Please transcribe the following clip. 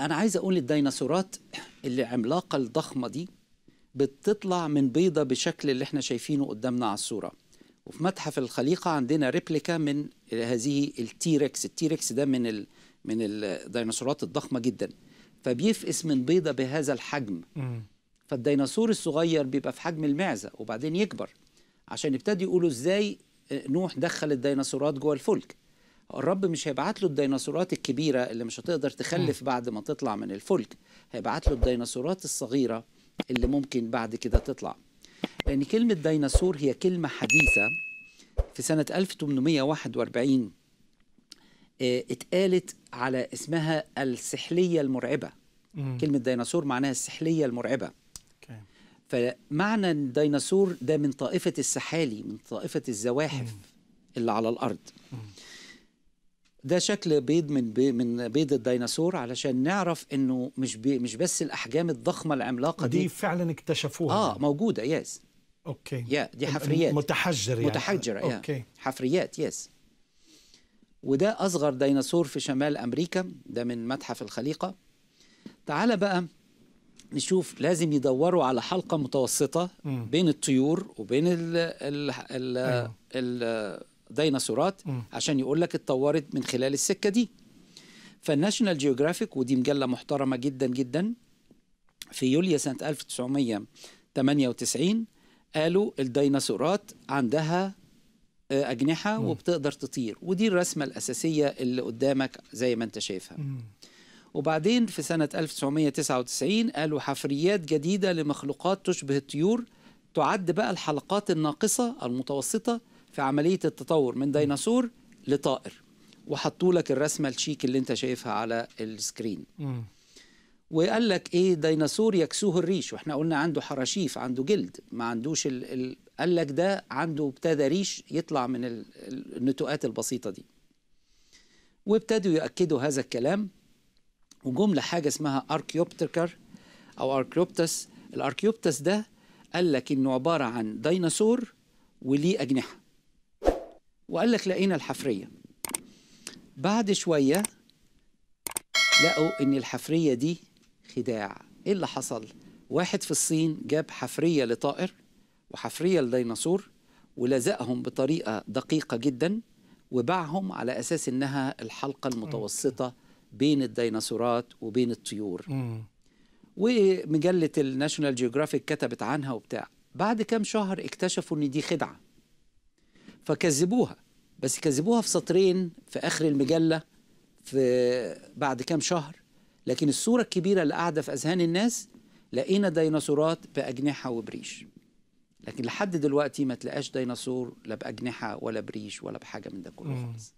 أنا عايز أقول الديناصورات اللي عملاقة الضخمة دي بتطلع من بيضة بشكل اللي احنا شايفينه قدامنا على الصورة. وفي متحف الخليقة عندنا ريبليكا من هذه التيركس. التيركس ده من الديناصورات الضخمة جدا، فبيفقس من بيضة بهذا الحجم. فالديناصور الصغير بيبقى في حجم المعزة وبعدين يكبر، عشان يبتدي يقولوا ازاي نوح دخل الديناصورات جوه الفلك. الرب مش هيبعت له الديناصورات الكبيرة اللي مش هتقدر تخلف بعد ما تطلع من الفلك، هيبعت له الديناصورات الصغيرة اللي ممكن بعد كده تطلع. لأن كلمة ديناصور هي كلمة حديثة، في سنة 1841 اتقالت على اسمها السحلية المرعبة. كلمة ديناصور معناها السحلية المرعبة. فمعنى الديناصور ده من طائفة السحالي، من طائفة الزواحف اللي على الأرض. ده شكل بيض من بيض الديناصور، علشان نعرف انه مش بس الاحجام الضخمه العملاقه دي فعلا اكتشفوها. موجوده. يس. اوكي. دي حفريات متحجره يعني. اوكي. حفريات. يس. وده اصغر ديناصور في شمال امريكا، ده من متحف الخليقه. تعال بقى نشوف، لازم يدوروا على حلقه متوسطه بين الطيور وبين الديناصورات عشان يقول لك اتطورت من خلال السكه دي. فالناشونال جيوغرافيك، ودي مجله محترمه جدا جدا، في يوليو سنه 1998 قالوا الديناصورات عندها اجنحه وبتقدر تطير، ودي الرسمه الاساسيه اللي قدامك زي ما انت شايفها. وبعدين في سنه 1999 قالوا حفريات جديده لمخلوقات تشبه الطيور، تعد بقى الحلقات الناقصه المتوسطه في عملية التطور من ديناصور لطائر، وحطوا لك الرسمة الشيك اللي انت شايفها على السكرين. وقال لك ايه؟ ديناصور يكسوه الريش، واحنا قلنا عنده حراشيف، عنده جلد، ما عندوش قال لك ده عنده ابتدى ريش يطلع من النتوءات البسيطة دي. وابتدوا يؤكدوا هذا الكلام، وجم لحاجة اسمها أركيوبتركر أو أركيوبتس. الأركيوبتس ده قال لك إنه عبارة عن ديناصور وليه أجنحة، وقال لك لقينا الحفرية. بعد شوية لقوا إن الحفرية دي خداع. إيه اللي حصل؟ واحد في الصين جاب حفرية لطائر وحفرية لديناصور، ولزقهم بطريقة دقيقة جدا، وباعهم على أساس إنها الحلقة المتوسطة بين الديناصورات وبين الطيور. ومجلة الناشونال جيوغرافيك كتبت عنها وبتاع. بعد كام شهر اكتشفوا إن دي خدعة، فكذبوها، بس كذبوها في سطرين في آخر المجلة في بعد كام شهر. لكن الصورة الكبيرة اللي قاعدة في أذهان الناس، لقينا ديناصورات بأجنحة وبريش. لكن لحد دلوقتي ما تلاقاش ديناصور لا بأجنحة ولا بريش ولا بحاجة من ده كله خالص.